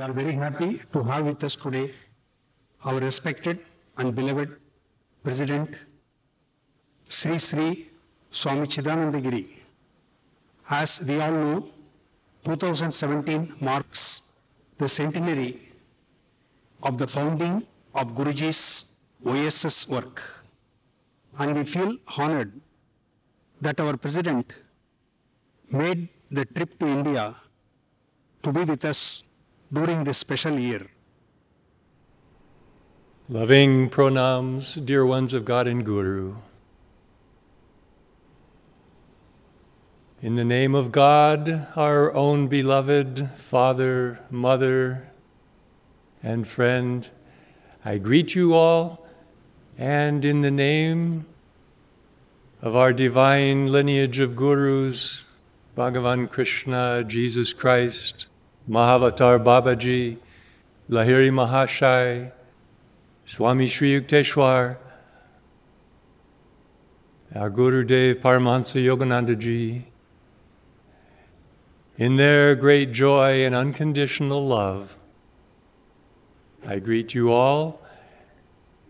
We are very happy to have with us today our respected and beloved President, Sri Sri Swami Chidanandagiri. As we all know, 2017 marks the centenary of the founding of Guruji's OSS work, and we feel honored that our President made the trip to India to be with us during this special year. Loving pronams, dear ones of God and Guru. In the name of God, our own beloved Father, Mother, and Friend, I greet you all, and in the name of our divine lineage of Gurus, Bhagavan Krishna, Jesus Christ, Mahavatar Babaji, Lahiri Mahasaya, Swami Sri Yukteswar, our Guru Dev Paramahansa Yogananda Ji, in their great joy and unconditional love, I greet you all,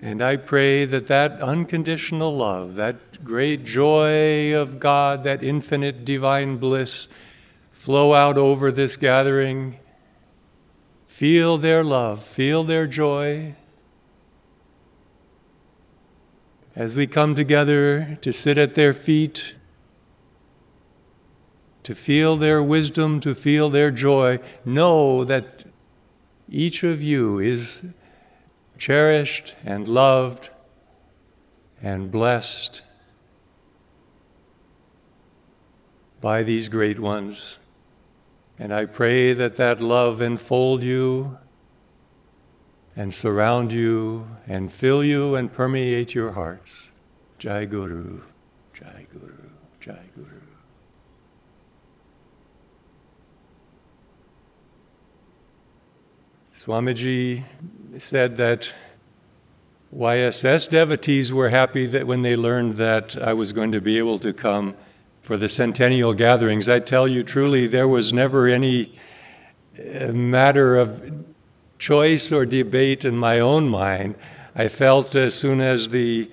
and I pray that that unconditional love, that great joy of God, that infinite divine bliss, flow out over this gathering. Feel their love, feel their joy. As we come together to sit at their feet, to feel their wisdom, to feel their joy, know that each of you is cherished and loved and blessed by these great ones. And I pray that that love enfold you and surround you and fill you and permeate your hearts. Jai Guru, Jai Guru, Jai Guru. Swamiji said that YSS devotees were happy that when they learned that I was going to be able to come for the centennial gatherings. I tell you truly, there was never any matter of choice or debate in my own mind. I felt as soon as the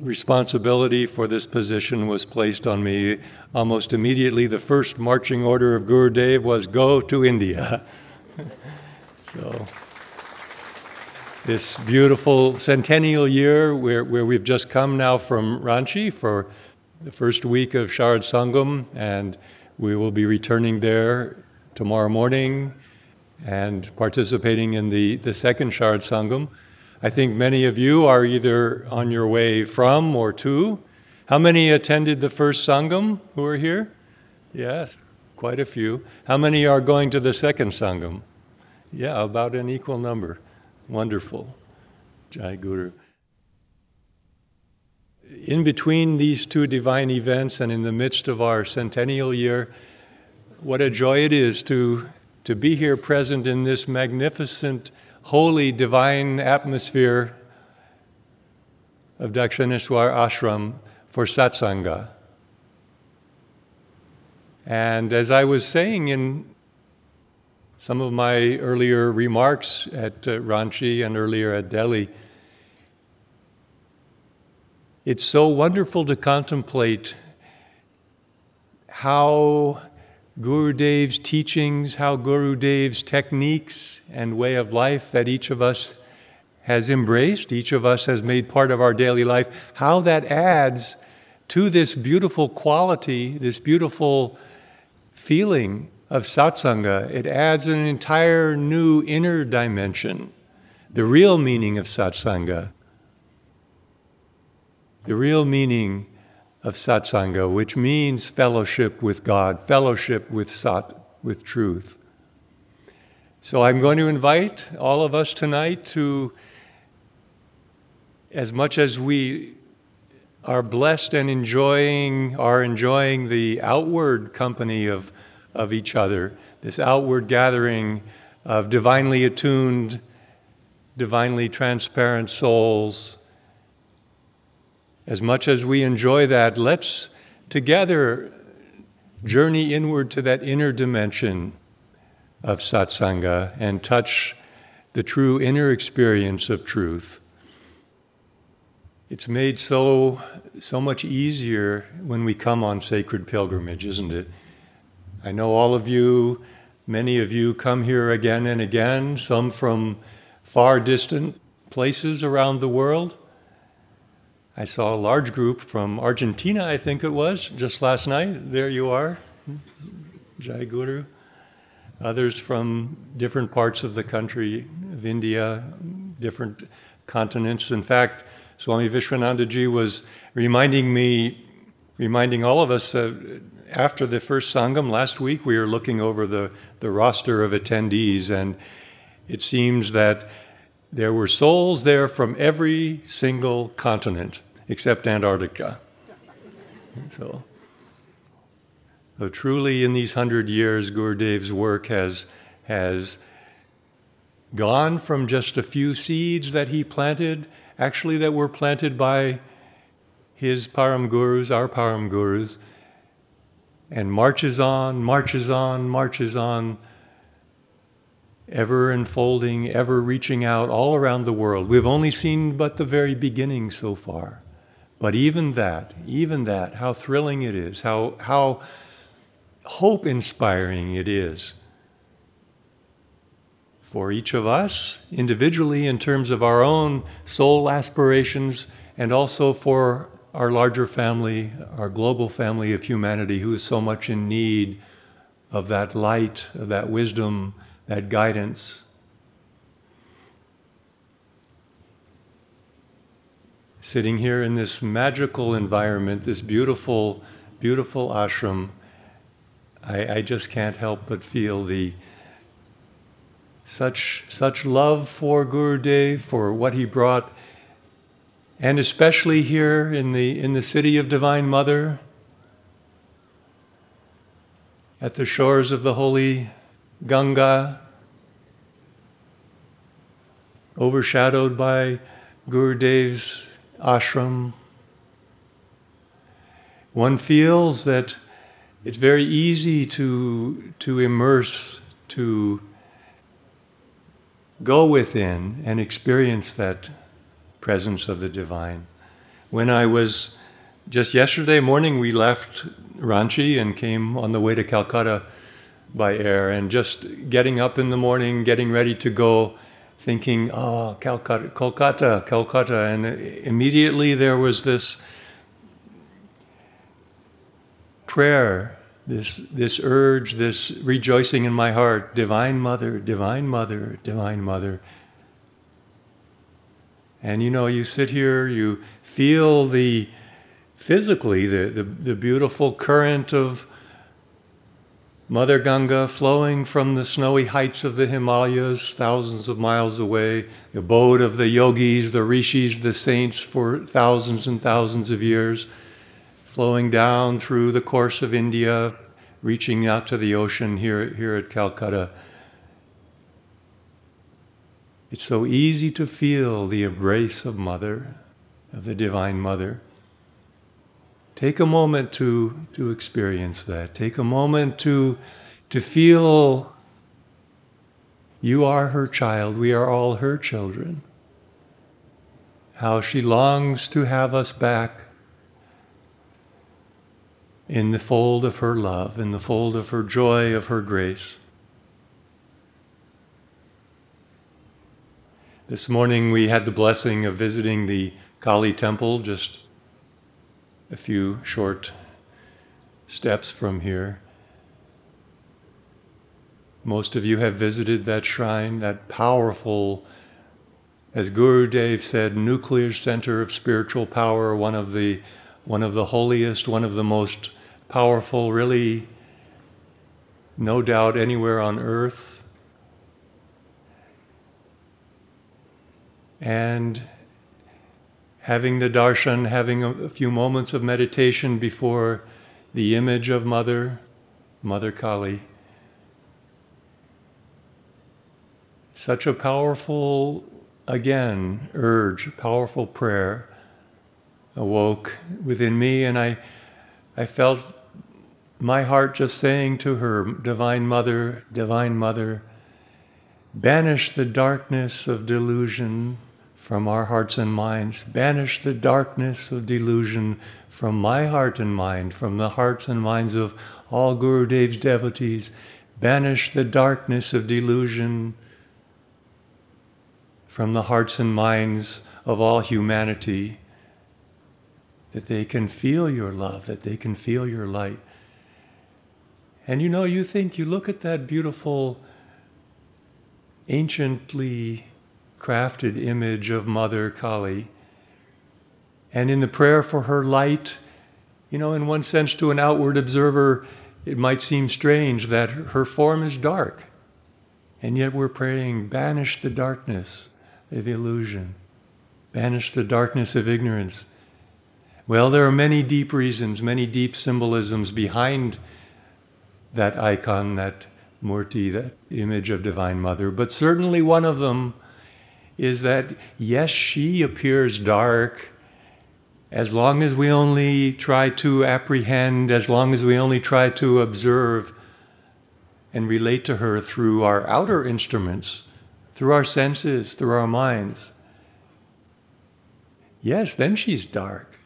responsibility for this position was placed on me, almost immediately the first marching order of Gurudev was, go to India. So this beautiful centennial year where we've just come now from Ranchi for the first week of Sharad Sangam, and we will be returning there tomorrow morning and participating in the second Sharad Sangam. I think many of you are either on your way from or to. How many attended the first Sangam who are here? Yes, quite a few. How many are going to the second Sangam? Yeah, about an equal number. Wonderful. Jai Guru. In between these two divine events and in the midst of our centennial year, what a joy it is to be here present in this magnificent, holy, divine atmosphere of Dakshineswar Ashram for satsanga. And as I was saying in some of my earlier remarks at Ranchi and earlier at Delhi, it's so wonderful to contemplate how Gurudev's teachings, how Gurudev's techniques and way of life that each of us has embraced, each of us has made part of our daily life, how that adds to this beautiful quality, this beautiful feeling of satsanga. It adds an entire new inner dimension, the real meaning of satsanga. The real meaning of satsanga, which means fellowship with God, fellowship with Sat, with truth. So I'm going to invite all of us tonight to, as much as we are blessed and enjoying the outward company of each other, this outward gathering of divinely attuned, divinely transparent souls. As much as we enjoy that, let's together journey inward to that inner dimension of satsanga and touch the true inner experience of truth. It's made so much easier when we come on sacred pilgrimage, isn't it? I know all of you, many of you come here again and again, some from far distant places around the world. I saw a large group from Argentina, I think it was, just last night. There you are, Jai Guru. Others from different parts of the country, of India, different continents. In fact, Swami Vishwanandaji was reminding all of us that after the first Sangam last week, we were looking over the roster of attendees, and it seems that there were souls there from every single continent except Antarctica. So truly in these 100 years, Gurudev's work has gone from just a few seeds that he planted, actually that were planted by his Param Gurus, our Param Gurus, and marches on, marches on, marches on, ever enfolding, ever reaching out all around the world. We've only seen but the very beginning so far. But even that, how thrilling it is, how hope-inspiring it is for each of us individually in terms of our own soul aspirations, and also for our larger family, our global family of humanity, who is so much in need of that light, of that wisdom, that guidance. Sitting here in this magical environment, this beautiful, beautiful ashram, I just can't help but feel such love for Gurudev, for what he brought, and especially here in the city of Divine Mother, at the shores of the holy Ganga, overshadowed by Gurudev's ashram. One feels that it's very easy to immerse, to go within and experience that presence of the divine. When I was, just yesterday morning, we left Ranchi and came on the way to Calcutta by air, and just getting up in the morning, getting ready to go, thinking, oh, Calcutta, and immediately there was this prayer, this urge, this rejoicing in my heart, Divine Mother, Divine Mother, Divine Mother. And you know, you sit here, you feel physically the beautiful current of Mother Ganga flowing from the snowy heights of the Himalayas, thousands of miles away, the abode of the yogis, the rishis, the saints for thousands and thousands of years, flowing down through the course of India, reaching out to the ocean here at Calcutta. It's so easy to feel the embrace of Mother, of the Divine Mother. Take a moment to experience that. Take a moment to feel you are her child, we are all her children. How she longs to have us back in the fold of her love, in the fold of her joy, of her grace. This morning we had the blessing of visiting the Kali temple, just a few short steps from here. Most of you have visited that shrine, that powerful, as Gurudev said, nuclear center of spiritual power, one of the holiest, one of the most powerful, really, no doubt, anywhere on earth. And having the darshan, having a few moments of meditation before the image of Mother Kali. Such a powerful, again, urge, powerful prayer awoke within me, and I felt my heart just saying to her, Divine Mother, banish the darkness of delusion from our hearts and minds. Banish the darkness of delusion from my heart and mind, from the hearts and minds of all Gurudev's devotees. Banish the darkness of delusion from the hearts and minds of all humanity, that they can feel your love, that they can feel your light. And you know, you think, you look at that beautiful, anciently crafted image of Mother Kali, and in the prayer for her light, you know, in one sense to an outward observer, it might seem strange that her form is dark, and yet we're praying, banish the darkness of illusion, banish the darkness of ignorance. Well, there are many deep reasons, many deep symbolisms behind that icon, that Murti, that image of Divine Mother, but certainly one of them is that, yes, she appears dark as long as we only try to apprehend, as long as we only try to observe and relate to her through our outer instruments, through our senses, through our minds. Yes, then she's dark,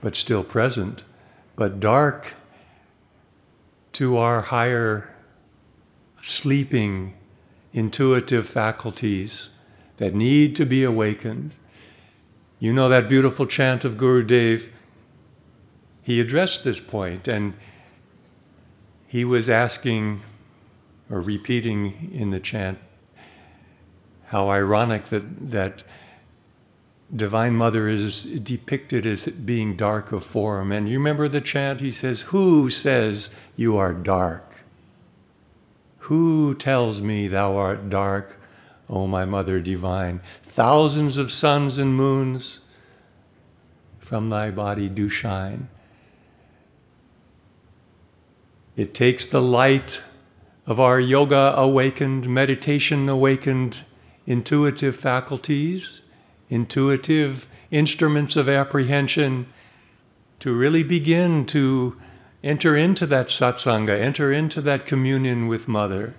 but still present, but dark to our higher sleeping intuitive faculties that need to be awakened. You know that beautiful chant of Gurudev, he addressed this point, and he was asking, or repeating in the chant, how ironic that Divine Mother is depicted as being dark of form. And you remember the chant, he says, "Who says you are dark? Who tells me thou art dark, O my Mother Divine? Thousands of suns and moons from thy body do shine." It takes the light of our yoga awakened, meditation awakened, intuitive faculties, intuitive instruments of apprehension to really begin to enter into that satsanga, enter into that communion with Mother,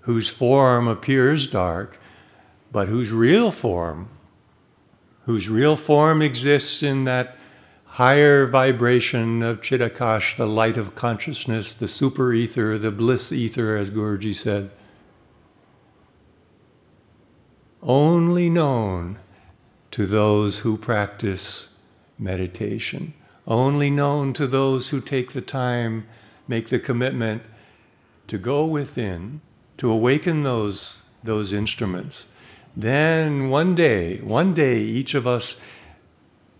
whose form appears dark, but whose real form exists in that higher vibration of chidakasha, the light of consciousness, the super ether, the bliss ether, as Guruji said. Only known to those who practice meditation. Only known to those who take the time, make the commitment to go within, to awaken those instruments. Then one day each of us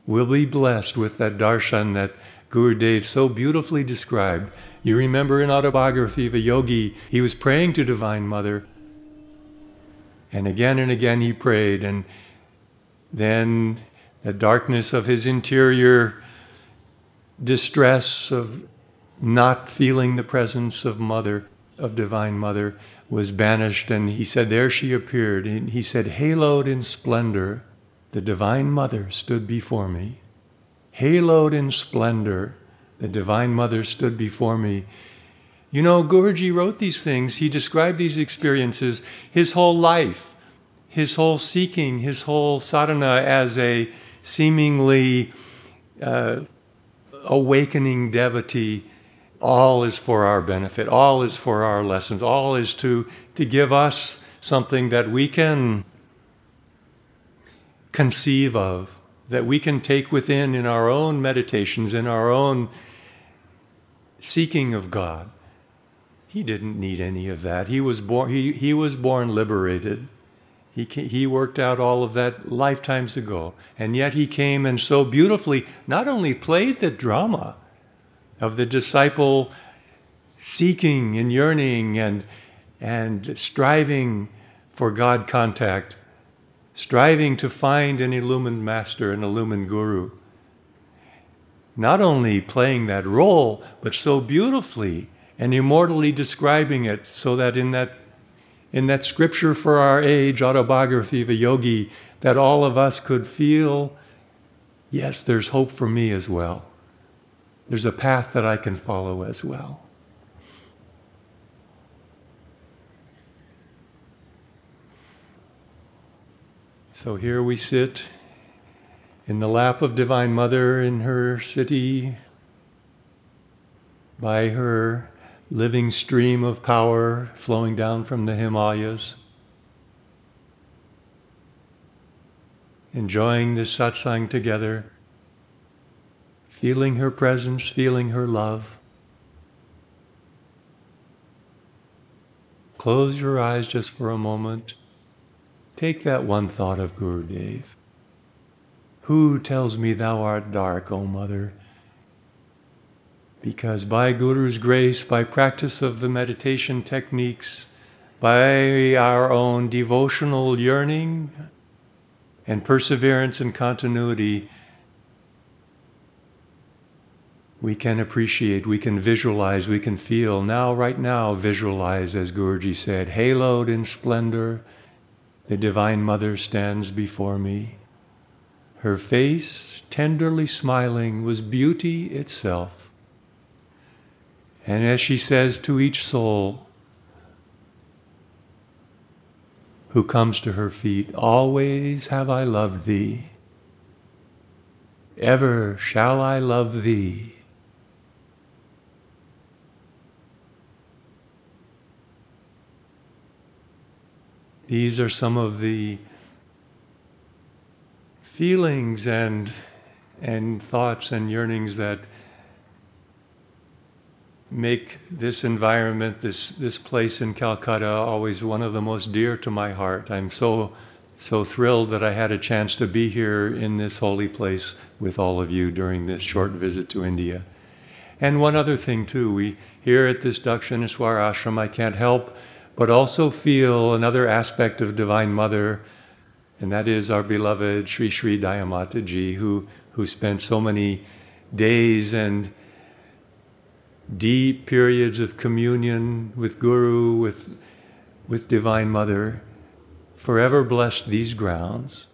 will be blessed with that darshan that Gurudev so beautifully described. You remember in Autobiography of a Yogi, he was praying to Divine Mother, and again he prayed, and then the darkness of his interior distress of not feeling the presence of Mother, of Divine Mother, was banished, and he said, there she appeared, and he said, haloed in splendor, the Divine Mother stood before me. Haloed in splendor, the Divine Mother stood before me. You know, Guruji wrote these things, he described these experiences, his whole life, his whole seeking, his whole sadhana as a seemingly awakening devotee, all is for our benefit, all is for our lessons, all is to give us something that we can conceive of, that we can take within in our own meditations, in our own seeking of God. He didn't need any of that. He was born liberated. He worked out all of that lifetimes ago, and yet he came and so beautifully not only played the drama of the disciple seeking and yearning and striving for God contact, striving to find an illumined master, an illumined guru. Not only playing that role, but so beautifully and immortally describing it, so that in that scripture for our age, Autobiography of a Yogi, that all of us could feel, yes, there's hope for me as well. there's a path that I can follow as well. So here we sit in the lap of Divine Mother in her city, by her living stream of power flowing down from the Himalayas, enjoying this satsang together, feeling her presence, feeling her love. Close your eyes just for a moment. Take that one thought of Gurudev. Who tells me thou art dark, O Mother? Because by Guru's grace, by practice of the meditation techniques, by our own devotional yearning and perseverance and continuity, we can appreciate, we can visualize, we can feel. Now, right now, visualize, as Guruji said, haloed in splendor, the Divine Mother stands before me. Her face, tenderly smiling, was beauty itself. And as she says to each soul who comes to her feet, always have I loved thee. Ever shall I love thee. These are some of the feelings and thoughts and yearnings that make this environment, this place in Calcutta, always one of the most dear to my heart. I'm so thrilled that I had a chance to be here in this holy place with all of you during this short visit to India. And one other thing too, we here at this Dakshineswar Ashram, I can't help but also feel another aspect of Divine Mother, and that is our beloved Sri Sri Daya Mataji, who spent so many days and deep periods of communion with Guru, with Divine Mother, forever blessed these grounds.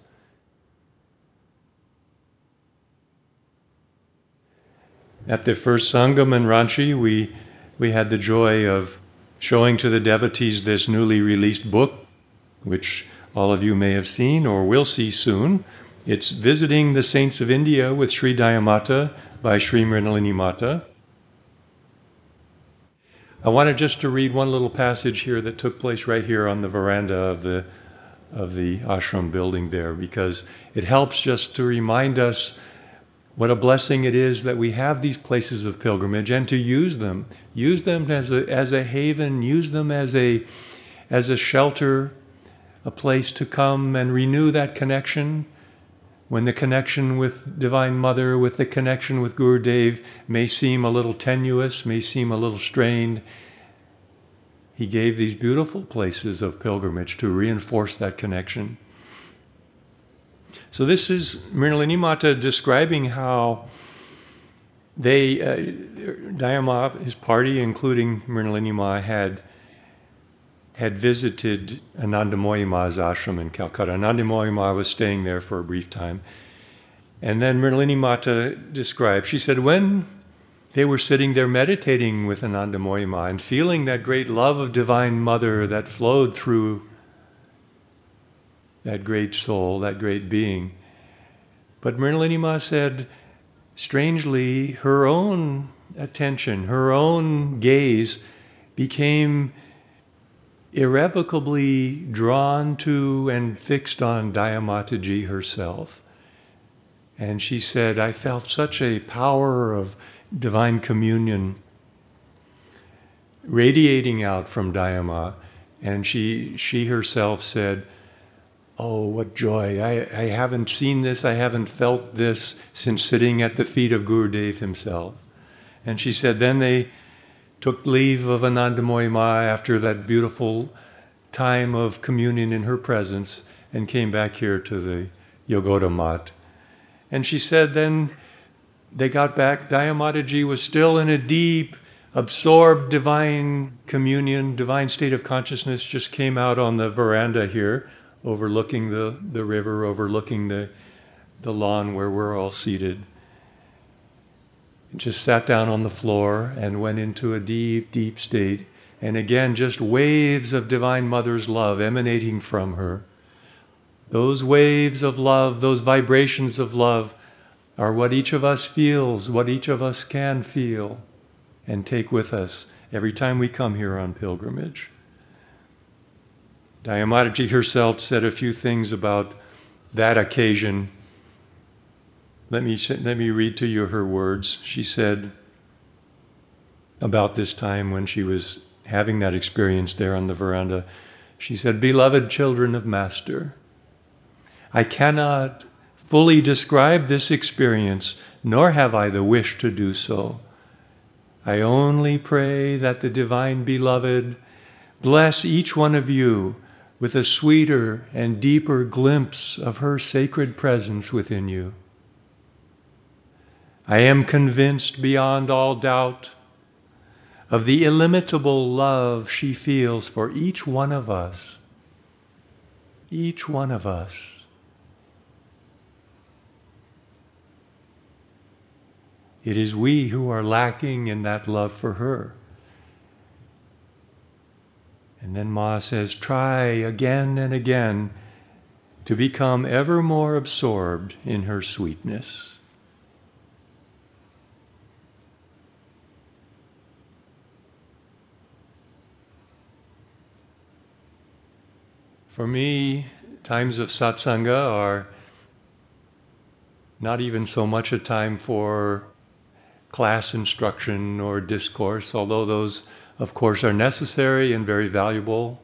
At the first Sangam in Ranchi, we had the joy of showing to the devotees this newly released book, which all of you may have seen or will see soon. It's Visiting the Saints of India with Sri Daya Mata by Sri Mrinalini Mata. I wanted just to read one little passage here that took place right here on the veranda of the ashram building there, because it helps just to remind us what a blessing it is that we have these places of pilgrimage, and to use them as a haven, use them as a shelter, a place to come and renew that connection. When the connection with Divine Mother, with the connection with Gurudev may seem a little tenuous, may seem a little strained, he gave these beautiful places of pilgrimage to reinforce that connection. So this is Mrinalini Mata describing how they, Dayama, his party, including Mrinalini Ma, had visited Anandamayi Ma's ashram in Calcutta. Anandamayi Ma was staying there for a brief time. And then Mrinalini Mata described, she said, when they were sitting there meditating with Anandamayi Ma and feeling that great love of Divine Mother that flowed through that great soul, that great being. But Mrinalini Ma said, strangely, her own attention, her own gaze became irrevocably drawn to and fixed on Daya Mataji herself. And she said, I felt such a power of divine communion radiating out from Daya Ma. And she herself said, oh, what joy. I haven't seen this, I haven't felt this since sitting at the feet of Gurudev himself. And she said, then they took leave of Anandamayi Ma after that beautiful time of communion in her presence and came back here to the Yogoda Mat. And she said, then they got back. Daya Mataji was still in a deep, absorbed divine communion, divine state of consciousness, just came out on the veranda here, overlooking the river, overlooking the lawn where we're all seated. just sat down on the floor and went into a deep, deep state. And again, just waves of Divine Mother's love emanating from her. Those waves of love, those vibrations of love are what each of us feels, what each of us can feel and take with us every time we come here on pilgrimage. Daya Mataji herself said a few things about that occasion. Let me read to you her words. She said about this time when she was having that experience there on the veranda, she said, "Beloved children of Master, I cannot fully describe this experience, nor have I the wish to do so. I only pray that the Divine Beloved bless each one of you with a sweeter and deeper glimpse of her sacred presence within you. I am convinced beyond all doubt of the illimitable love she feels for each one of us. Each one of us. It is we who are lacking in that love for her." And then Ma says, "Try again and again to become ever more absorbed in her sweetness." For me, times of satsanga are not even so much a time for class instruction or discourse, although those, of course, are necessary and very valuable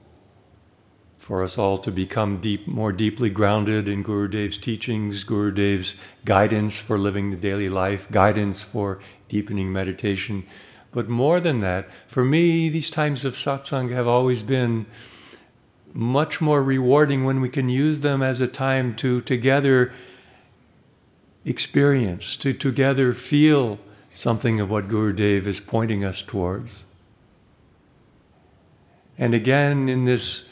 for us all to become more deeply grounded in Gurudev's teachings, Gurudev's guidance for living the daily life, guidance for deepening meditation. But more than that, for me, these times of satsanga have always been much more rewarding when we can use them as a time to together experience, to together feel something of what Gurudev is pointing us towards. And again, in this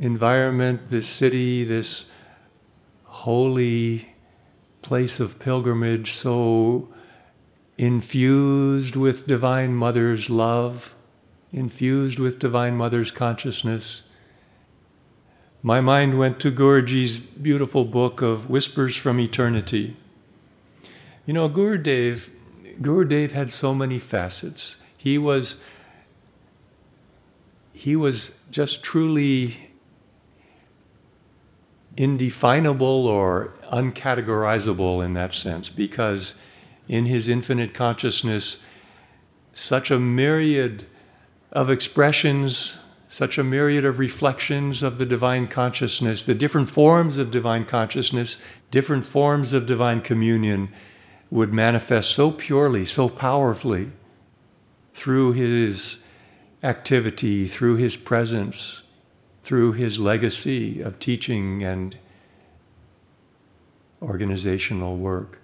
environment, this city, this holy place of pilgrimage, so infused with Divine Mother's love, infused with Divine Mother's consciousness, my mind went to Guruji's beautiful book of Whispers from Eternity. You know, Gurudev had so many facets. He was just truly indefinable or uncategorizable in that sense, because in his infinite consciousness, such a myriad of expressions, such a myriad of reflections of the Divine Consciousness, the different forms of Divine Consciousness, different forms of Divine Communion would manifest so purely, so powerfully through his activity, through his presence, through his legacy of teaching and organizational work.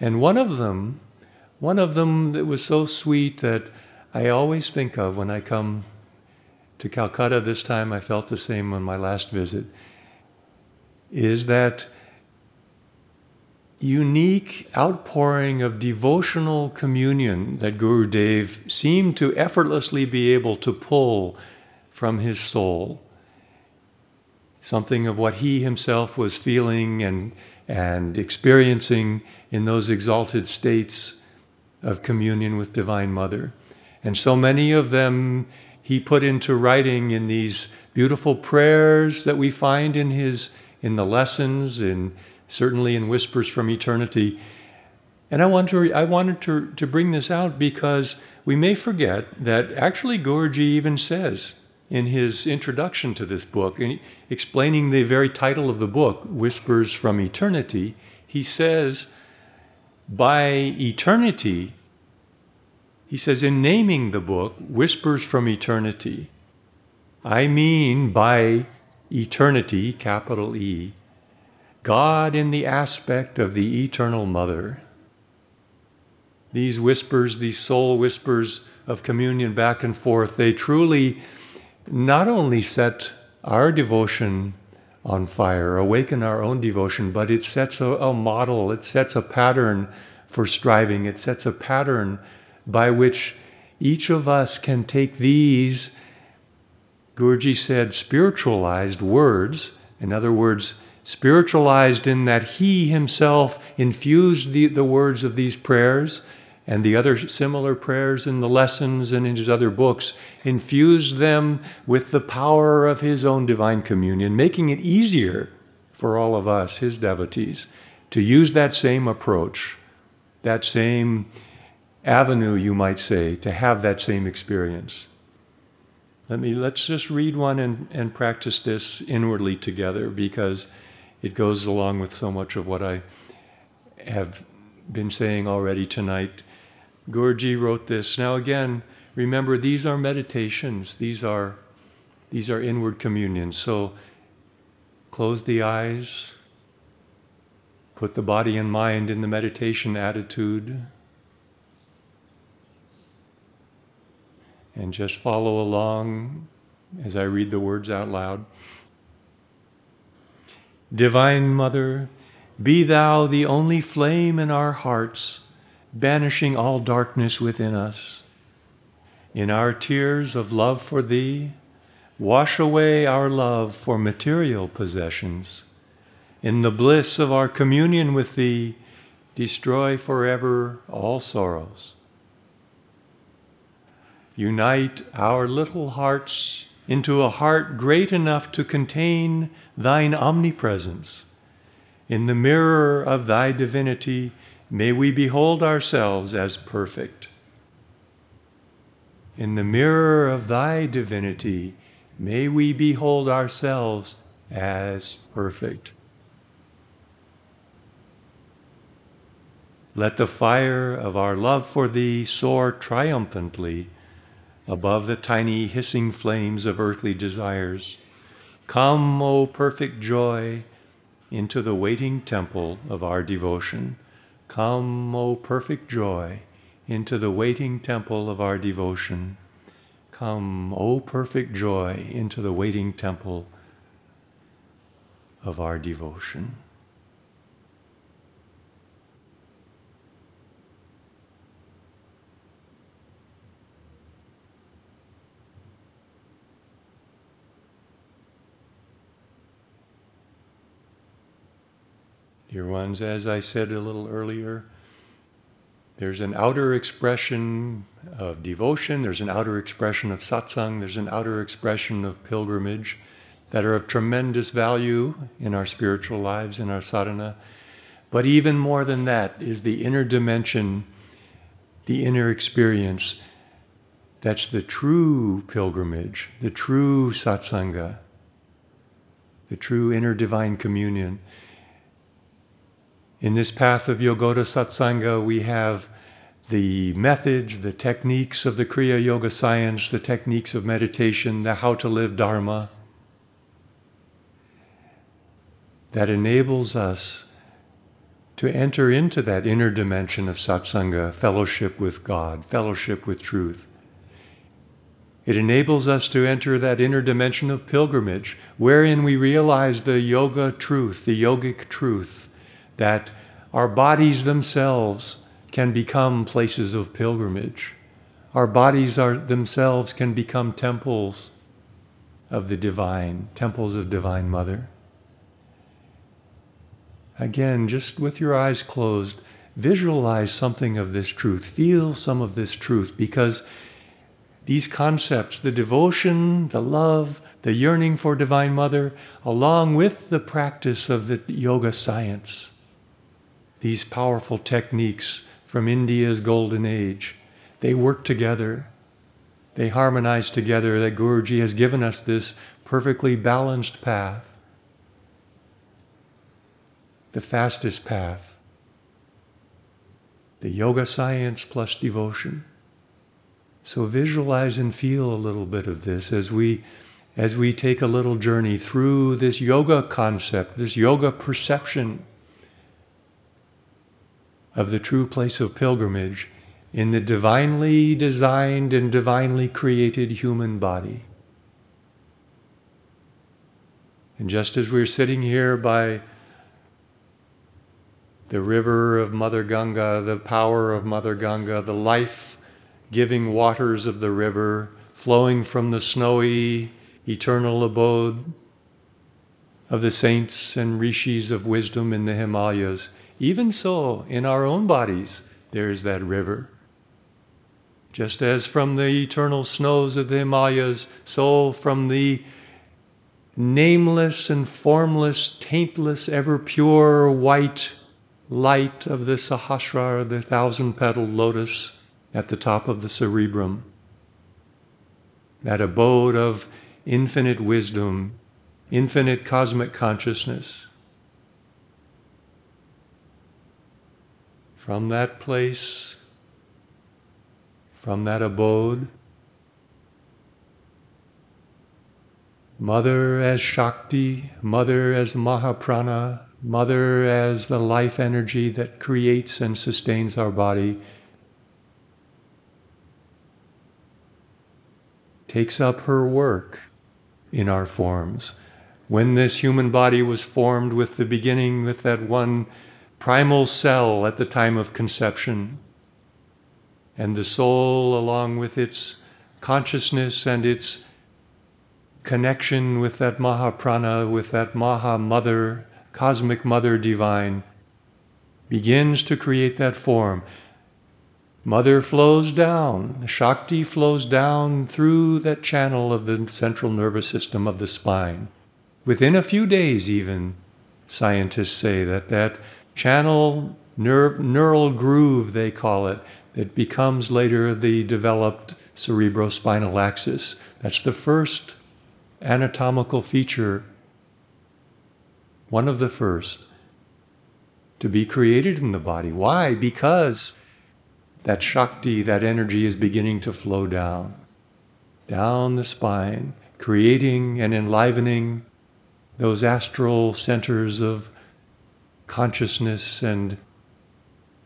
And one of them that was so sweet that I always think of when I come to Calcutta this time, I felt the same on my last visit, is that unique outpouring of devotional communion that Gurudev seemed to effortlessly be able to pull from his soul. Something of what he himself was feeling and experiencing in those exalted states of communion with Divine Mother. And so many of them he put into writing in these beautiful prayers that we find in the lessons, and certainly in Whispers from Eternity. And I wanted to bring this out because we may forget that actually Guruji even says in his introduction to this book, explaining the very title of the book, Whispers from Eternity, he says, by eternity, he says, in naming the book, Whispers from Eternity, I mean by eternity, capital E, God in the aspect of the Eternal Mother. These whispers, these soul whispers of communion back and forth, they truly not only set our devotion on fire, awaken our own devotion, but it sets a model, it sets a pattern for striving. It sets a pattern by which each of us can take these, Guruji said, spiritualized words, in other words, spiritualized in that he himself infused the words of these prayers and the other similar prayers in the lessons and in his other books, infused them with the power of his own divine communion, making it easier for all of us, his devotees, to use that same approach, that same avenue, you might say, to have that same experience. Let's just read one and practice this inwardly together, because it goes along with so much of what I have been saying already tonight. Guruji wrote this. Now again, remember, these are meditations. These are inward communions. So close the eyes, put the body and mind in the meditation attitude, and just follow along as I read the words out loud. Divine Mother, be thou the only flame in our hearts, banishing all darkness within us. In our tears of love for thee, wash away our love for material possessions. In the bliss of our communion with thee, destroy forever all sorrows. Unite our little hearts into a heart great enough to contain thine omnipresence. In the mirror of thy divinity, may we behold ourselves as perfect. In the mirror of thy divinity, may we behold ourselves as perfect. Let the fire of our love for thee soar triumphantly above the tiny hissing flames of earthly desires. Come, O perfect joy, into the waiting temple of our devotion. Come, O perfect joy, into the waiting temple of our devotion. Come, O perfect joy, into the waiting temple of our devotion. Dear ones, as I said a little earlier, there's an outer expression of devotion, there's an outer expression of satsang, there's an outer expression of pilgrimage that are of tremendous value in our spiritual lives, in our sadhana. But even more than that is the inner dimension, the inner experience. That's the true pilgrimage, the true satsanga, the true inner divine communion. In this path of Yogoda Satsanga, we have the methods, the techniques of the Kriya Yoga science, the techniques of meditation, the how to live Dharma, that enables us to enter into that inner dimension of satsanga, fellowship with God, fellowship with truth. It enables us to enter that inner dimension of pilgrimage, wherein we realize the yoga truth, the yogic truth, that our bodies themselves can become places of pilgrimage. Our bodies themselves can become temples of the divine, temples of Divine Mother. Again, just with your eyes closed, visualize something of this truth. Feel some of this truth, because these concepts, the devotion, the love, the yearning for Divine Mother, along with the practice of the yoga science, these powerful techniques from India's golden age, they work together, they harmonize together, that Guruji has given us this perfectly balanced path, the fastest path, the yoga science plus devotion. So visualize and feel a little bit of this as we take a little journey through this yoga concept, this yoga perception of the true place of pilgrimage in the divinely designed and divinely created human body. And just as we're sitting here by the river of Mother Ganga, the power of Mother Ganga, the life-giving waters of the river flowing from the snowy, eternal abode of the saints and rishis of wisdom in the Himalayas. Even so, in our own bodies, there is that river. Just as from the eternal snows of the Himalayas, so from the nameless and formless, taintless, ever-pure white light of the Sahasrara, the thousand-petaled lotus at the top of the cerebrum, that abode of infinite wisdom, infinite cosmic consciousness. From that place, from that abode, Mother as Shakti, Mother as Mahaprana, Mother as the life energy that creates and sustains our body, takes up her work in our forms. When this human body was formed with the beginning, with that one primal cell at the time of conception, and the soul, along with its consciousness and its connection with that Mahaprana, with that Maha Mother, Cosmic Mother Divine, begins to create that form. Mother flows down, Shakti flows down through that channel of the central nervous system of the spine. Within a few days even, scientists say that that channel, neural groove they call it, that becomes later the developed cerebrospinal axis. That's the first anatomical feature, one of the first, to be created in the body. Why? Because that Shakti, that energy, is beginning to flow down, down the spine, creating and enlivening those astral centers of consciousness and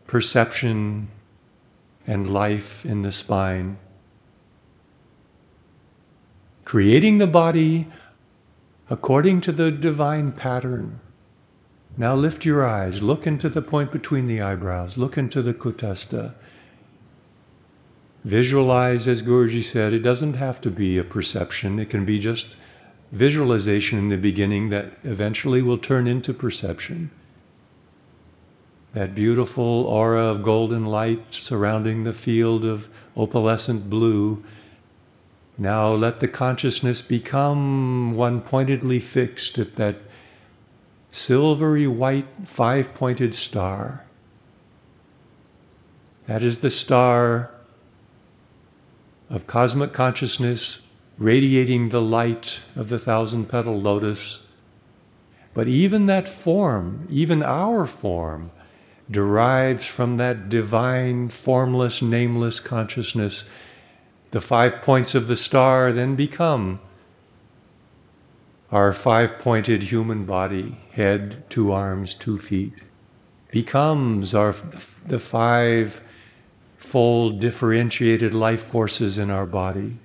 perception and life in the spine, creating the body according to the divine pattern. Now lift your eyes, look into the point between the eyebrows, look into the kutastha. Visualize, as Guruji said, it doesn't have to be a perception, it can be just visualization in the beginning that eventually will turn into perception. That beautiful aura of golden light surrounding the field of opalescent blue. Now let the consciousness become one pointedly fixed at that silvery white five-pointed star. That is the star of cosmic consciousness radiating the light of the thousand-petal lotus. But even that form, even our form, derives from that divine, formless, nameless consciousness. The 5 points of the star then become our five-pointed human body, head, 2 arms, 2 feet, becomes the 5-fold differentiated life forces in our body.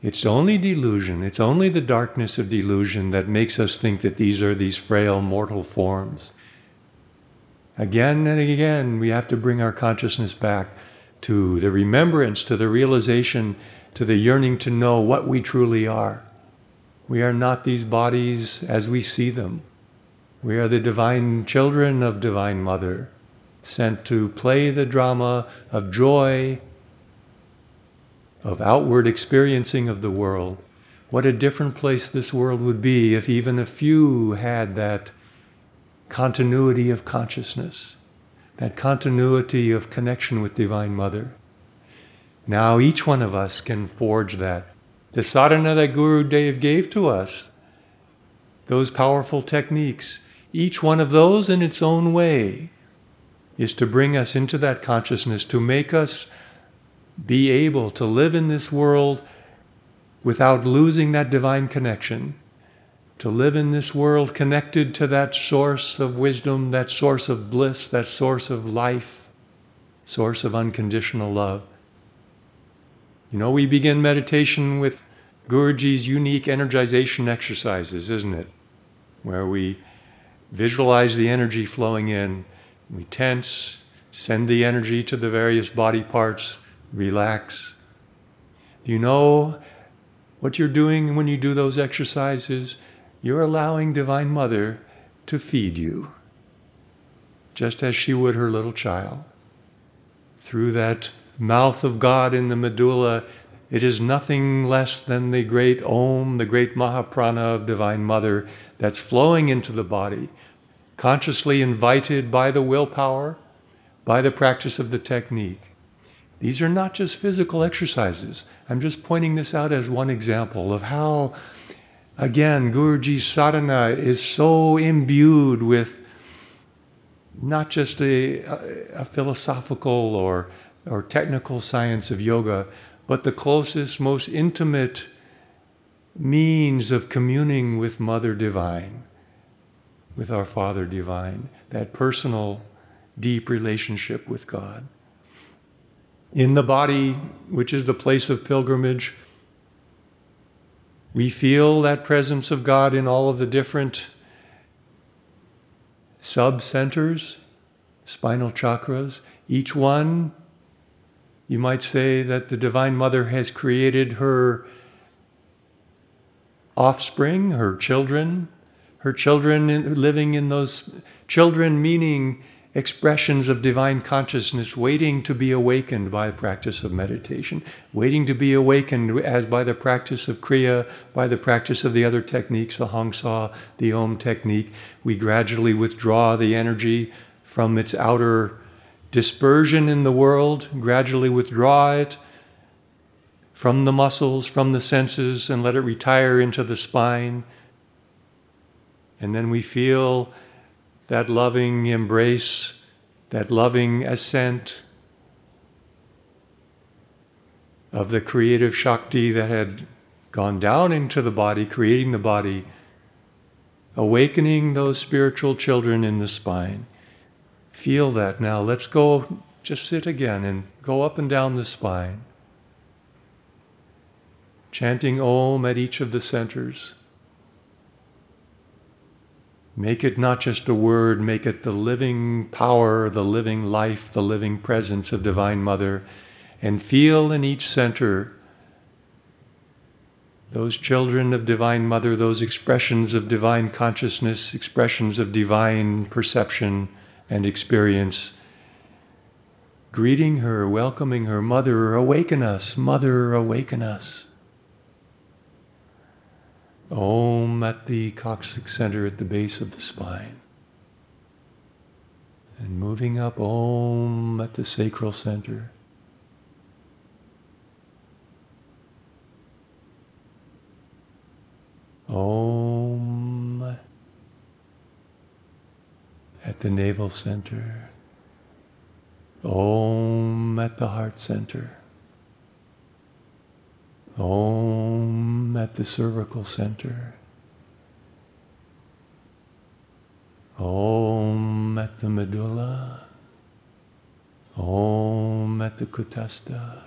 It's only delusion, it's only the darkness of delusion that makes us think that these are these frail mortal forms. Again and again, we have to bring our consciousness back to the remembrance, to the realization, to the yearning to know what we truly are. We are not these bodies as we see them. We are the divine children of Divine Mother, sent to play the drama of joy, of outward experiencing of the world. What a different place this world would be if even a few had that continuity of consciousness, that continuity of connection with Divine Mother. Now each one of us can forge that. The sadhana that Gurudev gave to us, those powerful techniques, each one of those in its own way is to bring us into that consciousness, to make us be able to live in this world without losing that divine connection, to live in this world connected to that source of wisdom, that source of bliss, that source of life, source of unconditional love. You know, we begin meditation with Guruji's unique energization exercises, isn't it? where we visualize the energy flowing in, we tense, send the energy to the various body parts, relax. Do you know what you're doing when you do those exercises? You're allowing Divine Mother to feed you, just as she would her little child. Through that mouth of God in the medulla, it is nothing less than the great Aum, the great Mahaprana of Divine Mother that's flowing into the body, consciously invited by the willpower, by the practice of the technique. These are not just physical exercises. I'm just pointing this out as one example of how, again, Guruji's sadhana is so imbued with not just a philosophical or technical science of yoga, but the closest, most intimate means of communing with Mother Divine, with our Father Divine, that personal, deep relationship with God. In the body, which is the place of pilgrimage, we feel that presence of God in all of the different sub-centers, spinal chakras. Each one, you might say that the Divine Mother has created her offspring, her children living in those, children meaning expressions of divine consciousness waiting to be awakened by the practice of meditation, waiting to be awakened as by the practice of Kriya, by the practice of the other techniques, the Hong-Sah, the Aum technique. We gradually withdraw the energy from its outer dispersion in the world, gradually withdraw it from the muscles, from the senses, and let it retire into the spine. And then we feel that loving embrace, that loving ascent of the creative Shakti that had gone down into the body, creating the body, awakening those spiritual children in the spine. Feel that now. Let's go, just sit again and go up and down the spine, chanting Aum at each of the centers. Make it not just a word, make it the living power, the living life, the living presence of Divine Mother, and feel in each center those children of Divine Mother, those expressions of divine consciousness, expressions of divine perception and experience, greeting her, welcoming her, Mother, awaken us, Mother, awaken us. Aum at the coccyx center at the base of the spine. And moving up, Aum at the sacral center. Aum at the navel center. Aum at the heart center. Aum at the cervical center. Aum at the medulla. Aum at the kutastha.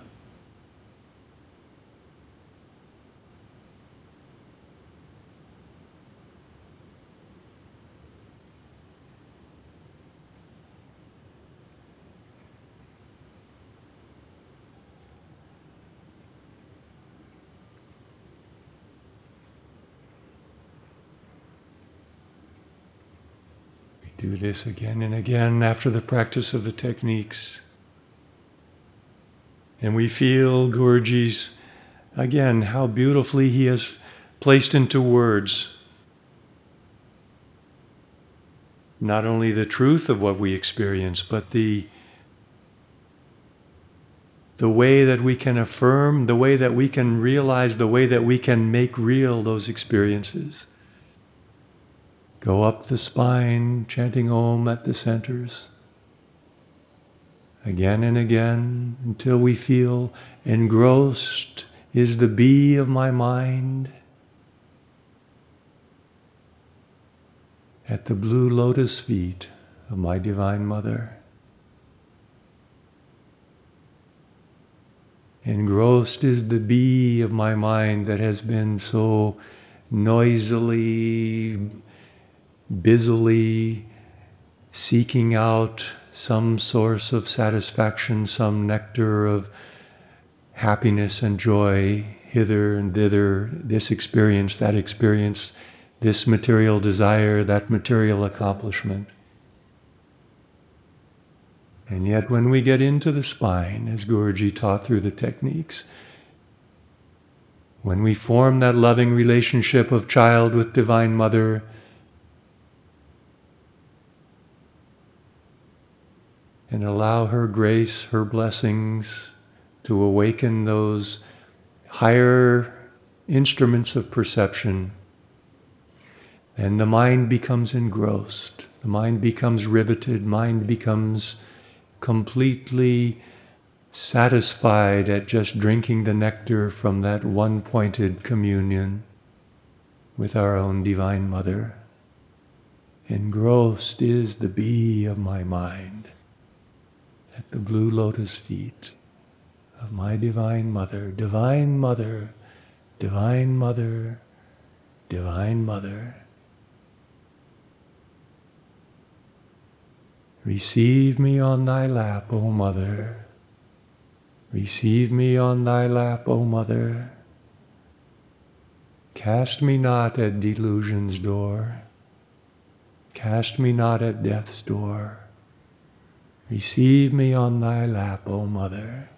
Do this again and again after the practice of the techniques. And we feel Guruji's, again, how beautifully he has placed into words not only the truth of what we experience, but the way that we can affirm, the way that we can realize, the way that we can make real those experiences. Go up the spine, chanting Aum at the centers, again and again, until we feel engrossed is the bee of my mind at the blue lotus feet of my Divine Mother. Engrossed is the bee of my mind that has been so noisily busily seeking out some source of satisfaction, some nectar of happiness and joy, hither and thither, this experience, that experience, this material desire, that material accomplishment. And yet when we get into the spine, as Guruji taught through the techniques, when we form that loving relationship of child with Divine Mother, and allow her grace, her blessings, to awaken those higher instruments of perception, then the mind becomes engrossed, the mind becomes riveted, mind becomes completely satisfied at just drinking the nectar from that one-pointed communion with our own Divine Mother. Engrossed is the bee of my mind at the blue lotus feet of my Divine Mother, Divine Mother, Divine Mother, Divine Mother. Receive me on thy lap, O Mother. Receive me on thy lap, O Mother. Cast me not at delusion's door. Cast me not at death's door. Receive me on thy lap, O Mother.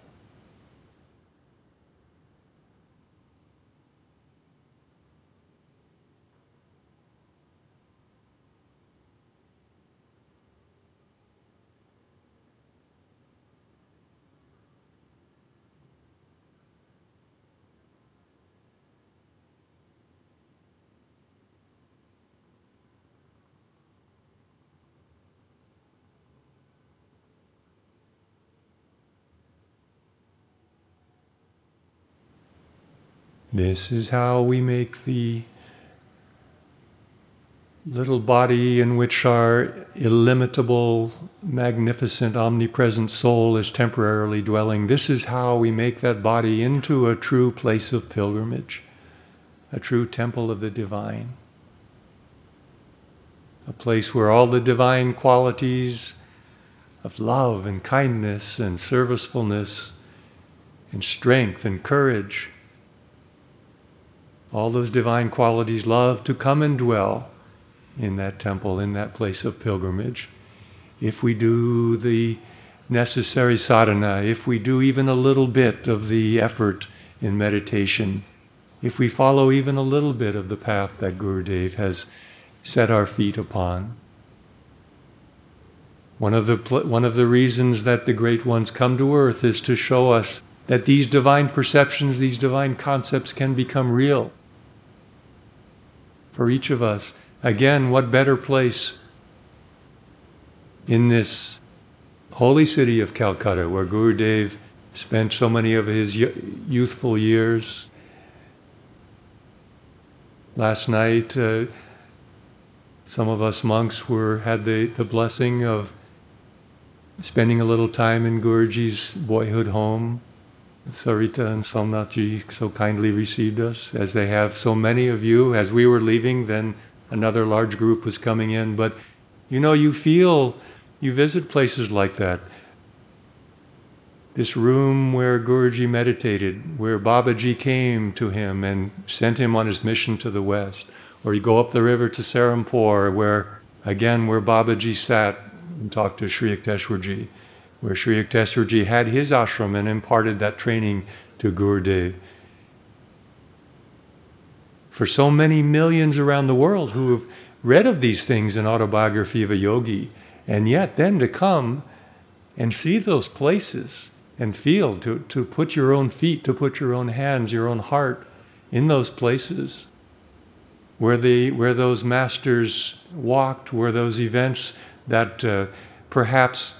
This is how we make the little body in which our illimitable, magnificent, omnipresent soul is temporarily dwelling. This is how we make that body into a true place of pilgrimage, a true temple of the divine, a place where all the divine qualities of love and kindness and servicefulness and strength and courage, all those divine qualities love to come and dwell in that temple, in that place of pilgrimage. If we do the necessary sadhana, if we do even a little bit of the effort in meditation, if we follow even a little bit of the path that Gurudev has set our feet upon. One of the reasons that the great ones come to earth is to show us that these divine perceptions, these divine concepts can become real. For each of us, again, what better place in this holy city of Calcutta, where Gurudev spent so many of his youthful years. Last night, some of us monks had the blessing of spending a little time in Guruji's boyhood home. Sarita and Somnathji so kindly received us, as they have so many of you. As we were leaving, then another large group was coming in. But you know, you visit places like that. This room where Guruji meditated, where Babaji came to him and sent him on his mission to the West. Or you go up the river to Serampore, where Babaji sat and talked to Sri Yukteswarji, where Sri Yukteswarji had his ashram and imparted that training to Gurudev. For so many millions around the world who have read of these things in Autobiography of a Yogi, and yet then to come and see those places and feel, to put your own feet, to put your own hands, your own heart in those places where those masters walked, where those events that perhaps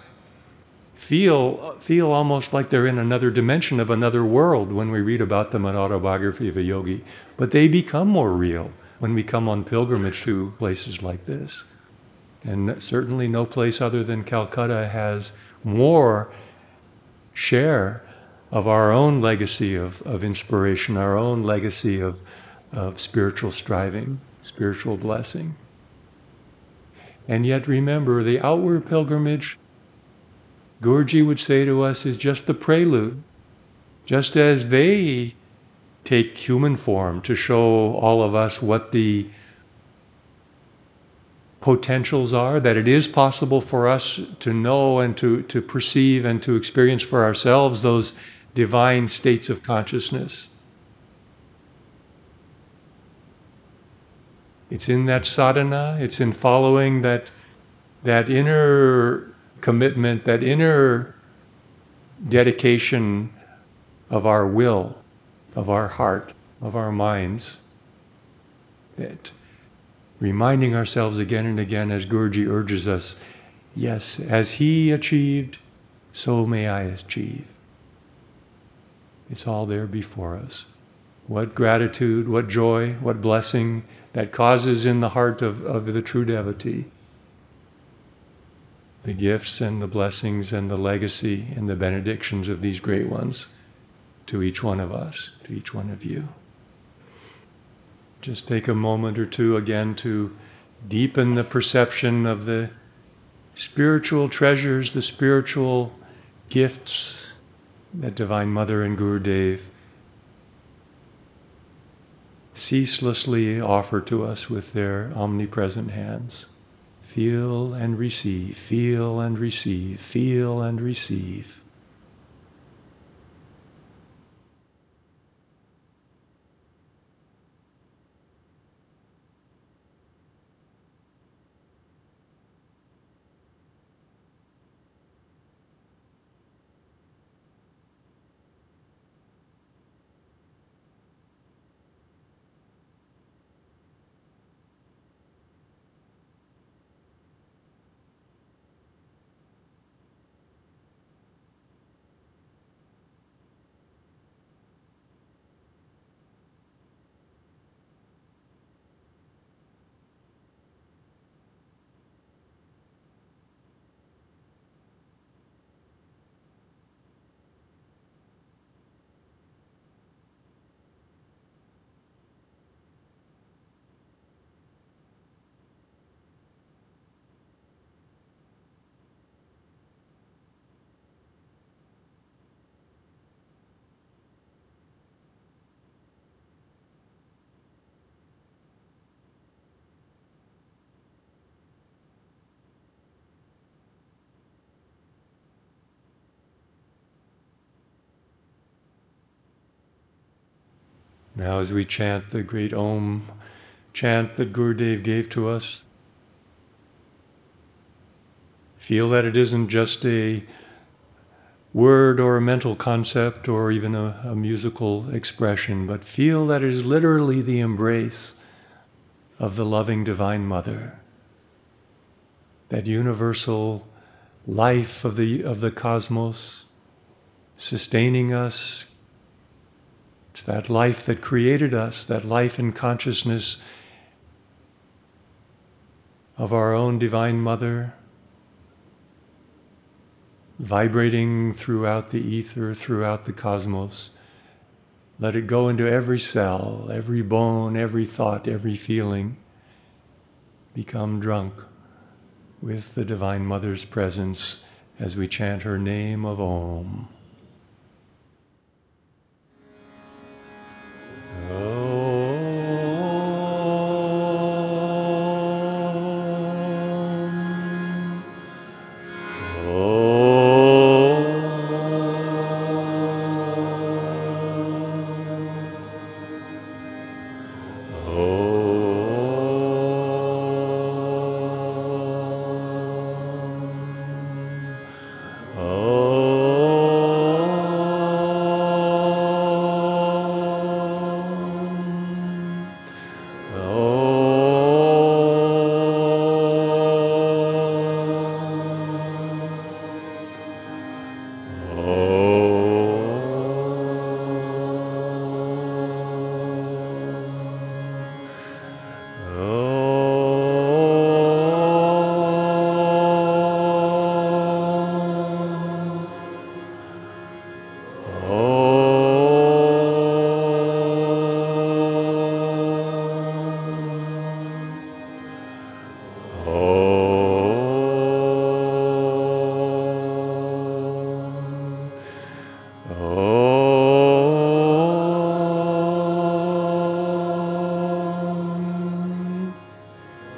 feel almost like they're in another dimension of another world when we read about them in Autobiography of a Yogi. But they become more real when we come on pilgrimage to places like this. And certainly no place other than Calcutta has more share of our own legacy of inspiration, our own legacy of spiritual striving, spiritual blessing. And yet remember, the outward pilgrimage, Guruji would say to us, is just the prelude. Just as they take human form to show all of us what the potentials are, that it is possible for us to know and to perceive and to experience for ourselves those divine states of consciousness. It's in that sadhana, it's in following that inner commitment, that inner dedication of our will, of our heart, of our minds, that reminding ourselves again and again as Guruji urges us, yes, as he achieved, so may I achieve. It's all there before us. What gratitude, what joy, what blessing that causes in the heart of the true devotee. The gifts and the blessings and the legacy and the benedictions of these great ones to each one of us, to each one of you. Just take a moment or two again to deepen the perception of the spiritual treasures, the spiritual gifts that Divine Mother and Gurudev ceaselessly offer to us with their omnipresent hands. Feel and receive, feel and receive, feel and receive. Now as we chant the great Aum chant that Gurudev gave to us, feel that it isn't just a word or a mental concept or even a musical expression, but feel that it is literally the embrace of the loving Divine Mother, that universal life of the cosmos sustaining us. It's that life that created us, that life and consciousness of our own Divine Mother, vibrating throughout the ether, throughout the cosmos. Let it go into every cell, every bone, every thought, every feeling. Become drunk with the Divine Mother's presence as we chant her name of Aum. Oh.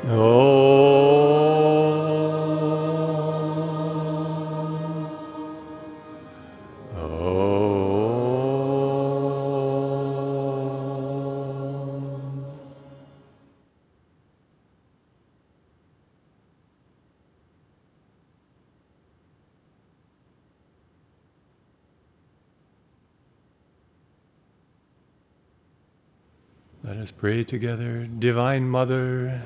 Let us pray together. Divine Mother,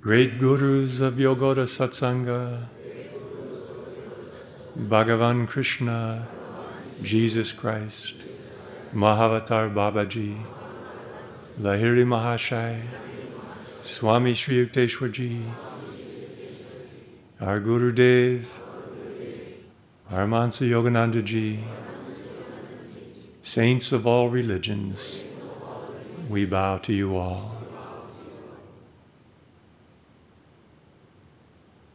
great Gurus of Yogoda Satsanga, Bhagavan Krishna, Jesus Christ, Mahavatar Babaji, Lahiri Mahasaya, Swami Sri Yukteswarji, our Gurudev, Paramahansa Yoganandaji, Saints of all religions, we bow to you all.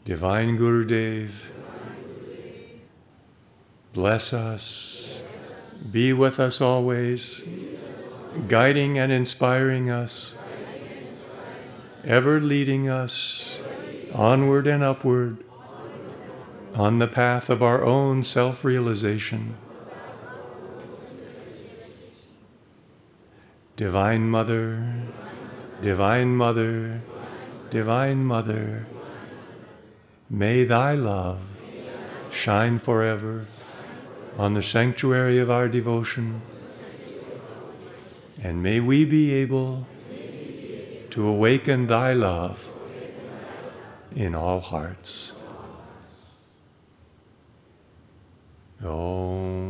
Divine Gurudev, bless us, be with us always, guiding and inspiring us, ever leading us onward and upward on the path of our own self-realization. Divine Mother, Divine Mother, Divine Mother, may thy love shine forever on the sanctuary of our devotion, and may we be able to awaken thy love in all hearts. Aum.